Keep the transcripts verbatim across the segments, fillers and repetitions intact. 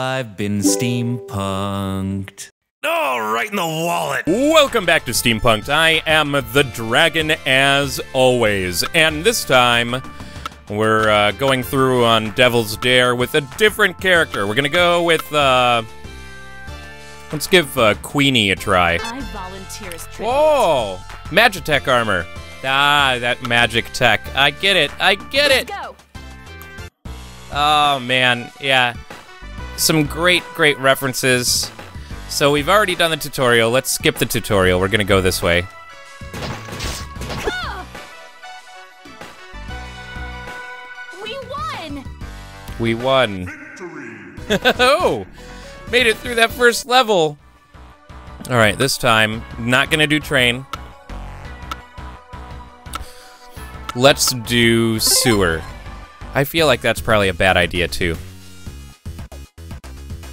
I've been steampunked. Oh, right in the wallet! Welcome back to Steampunked. I am the dragon as always, and this time we're uh, going through on Devil's Dare with a different character. We're gonna go with, uh... let's give uh, Queenie a try. I volunteer as tribute. Whoa! Magitech armor. Ah, that magic tech. I get it, I get Let's it! Go. Oh, man, yeah. Some great, great references. So we've already done the tutorial. Let's skip the tutorial. We're gonna go this way. Ah! We won! We won. Victory! Oh! Made it through that first level! Alright, this time, not gonna do train. Let's do sewer. I feel like that's probably a bad idea, too.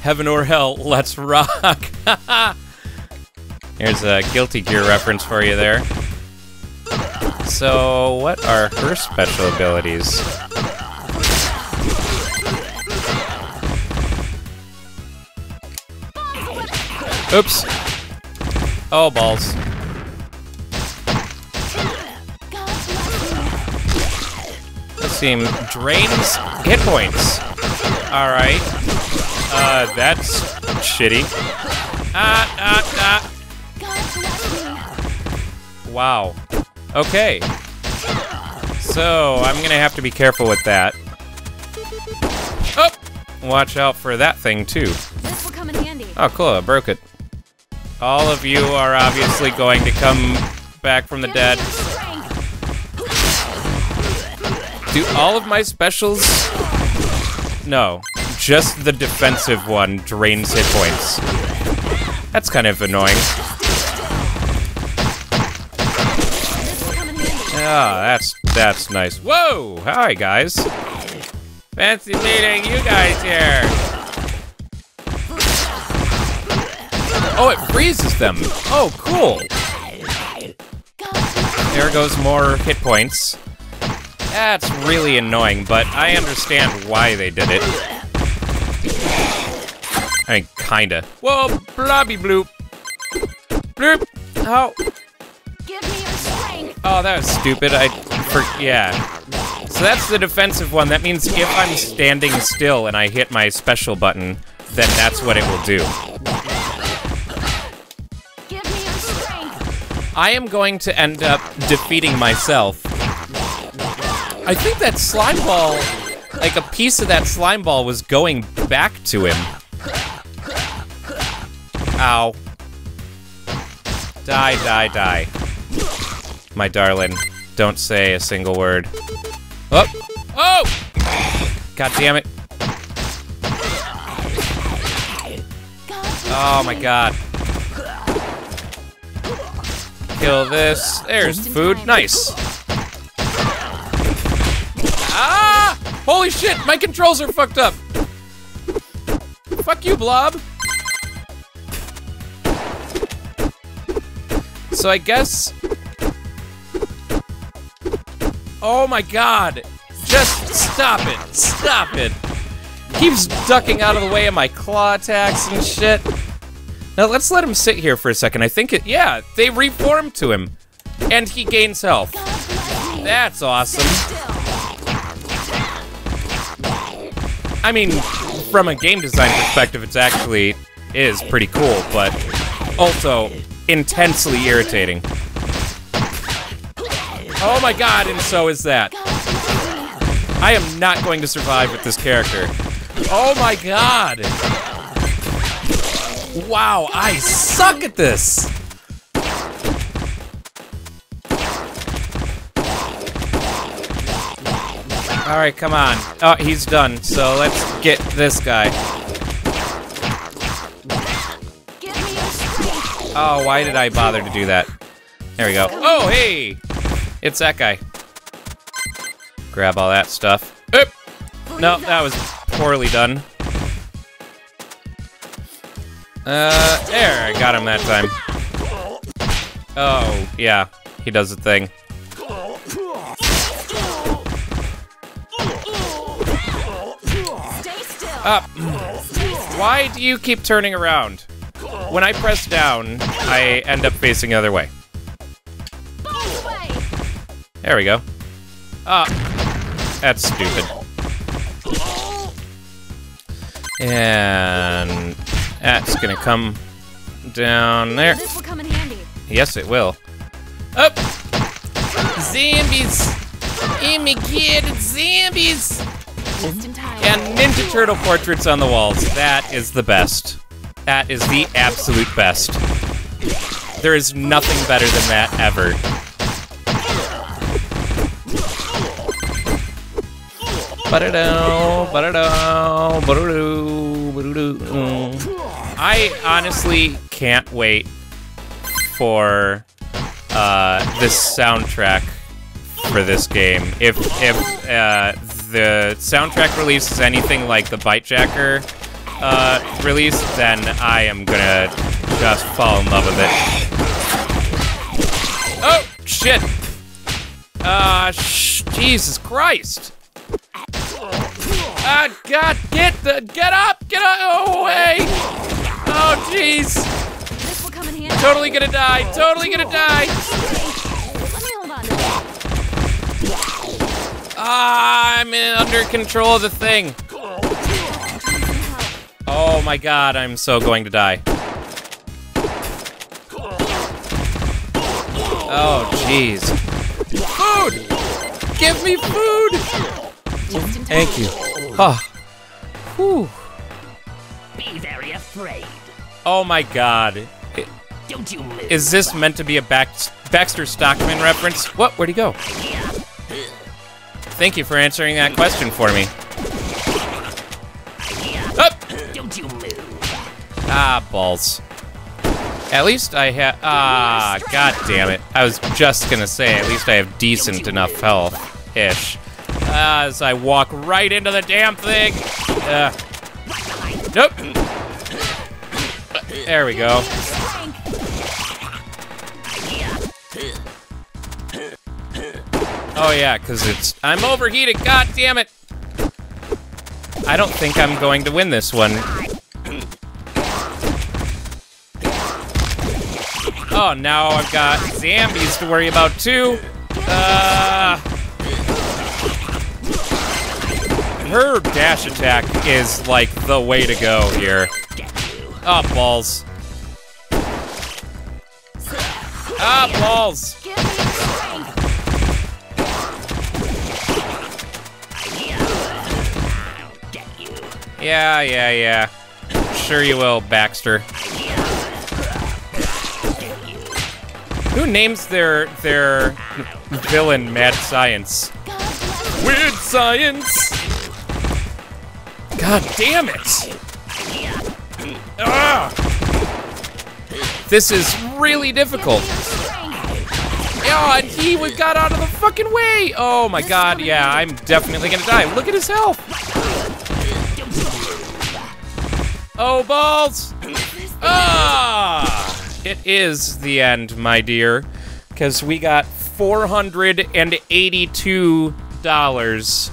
Heaven or hell, let's rock! Here's a Guilty Gear reference for you there. So, what are her special abilities? Oops! Oh, balls. This team drains hit points. Alright. Uh, that's shitty. Ah, ah, ah. Wow. Okay. So, I'm gonna have to be careful with that. Oh! Watch out for that thing, too. This will come in handy. Oh, cool. I broke it. All of you are obviously going to come back from the dead. Do all of my specials? No, just the defensive one drains hit points. That's kind of annoying. Ah, oh, that's that's nice. Whoa! Hi guys. Fancy meeting you guys here. Oh, it freezes them. Oh, cool. There goes more hit points. That's really annoying, but I understand why they did it. I mean, kinda. Whoa, blobby bloop. Bloop. Ow. Give me your strength. Oh, that was stupid. I, for, yeah. So that's the defensive one. That means if I'm standing still and I hit my special button, then that's what it will do. I am going to end up defeating myself. I think that slime ball, like a piece of that slime ball was going back to him. Ow. Die, die, die. My darling, don't say a single word. Oh! Oh! God damn it. Oh my god. Kill this. There's food. Nice. Ah! Holy shit, my controls are fucked up. Fuck you, blob. So I guess... Oh my god. Just stop it. Stop it. Keeps ducking out of the way of my claw attacks and shit. Now let's let him sit here for a second. I think it, yeah, they reform to him. And he gains health. That's awesome. I mean, from a game design perspective, it's actually is pretty cool, but also intensely irritating. Oh my god, and so is that. I am not going to survive with this character. Oh my god! Wow, I suck at this! Alright, come on. Oh, he's done, so let's get this guy. Oh, why did I bother to do that? There we go. Oh, hey! It's that guy. Grab all that stuff. Oop! No, that was poorly done. Uh, there, I got him that time. Oh, yeah, he does a thing. Up. Why do you keep turning around? When I press down, I end up facing the other way. There we go. Ah, uh, that's stupid. And that's gonna come down there. This will come in handy. Yes, it will. Up! Zombies! I'm a kid, zombies! And Ninja Turtle portraits on the walls. That is the best. That is the absolute best. There is nothing better than that ever. Ba-da-da, ba-da-da, ba-da-doo, ba-da-doo. Mm. I honestly can't wait for uh, this soundtrack for this game. If if uh, the soundtrack release is anything like the Bitejacker uh, release, then I am gonna just fall in love with it. Oh shit! Uh, sh Jesus Christ! Ah, God, get the, get up, get up, away! Oh, jeez. Totally gonna die, totally gonna die. Ah, I'm in, under control of the thing. Oh my God, I'm so going to die. Oh, jeez. Food! Give me food! Thank you. Oh. Whew. Be very afraid. Oh my God. It, Don't you move. Is this meant to be a Bax Baxter Stockman reference? What? Where'd he go? Thank you for answering that question for me. Up. Don't you move. Ah, balls. At least I have. Ah, God damn it. I was just gonna say, at least I have decent enough health ish. As I walk right into the damn thing. Uh, nope. There we go. Oh yeah, because it's... I'm overheated, God damn it. I don't think I'm going to win this one. Oh, now I've got zombies to worry about too. Uh... Her dash attack is like the way to go here. Ah, oh, balls. Ah, oh, balls. Yeah, yeah, yeah. Sure you will, Baxter. Who names their their villain Mad Science? Weird Science. God damn it! Ugh. This is really difficult. Oh, and he got out of the fucking way! Oh my God, yeah, I'm definitely gonna die. Look at his health! Oh, balls! Ah! It is the end, my dear, because we got four hundred eighty-two dollars.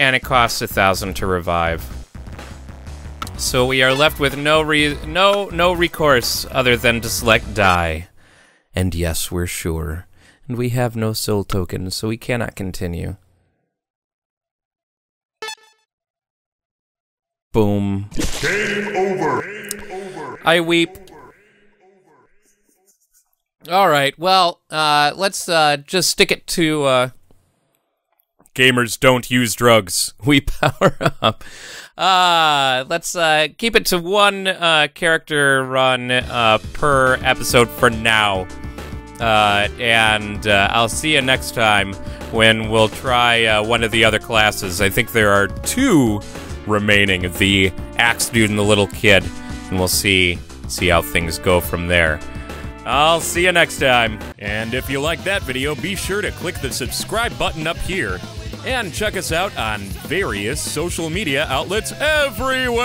And it costs a thousand to revive. So we are left with no re no no recourse other than to select die. And yes, we're sure. And we have no soul tokens, so we cannot continue. Boom. Game over. Game over. I weep. All right. Well, uh, let's uh, just stick it to. Uh, Gamers don't use drugs. We power up. Uh, let's uh, keep it to one uh, character run uh, per episode for now. Uh, and uh, I'll see you next time when we'll try uh, one of the other classes. I think there are two remaining, the axe dude and the little kid. And we'll see, see how things go from there. I'll see you next time. And if you like that video, be sure to click the subscribe button up here. And check us out on various social media outlets everywhere!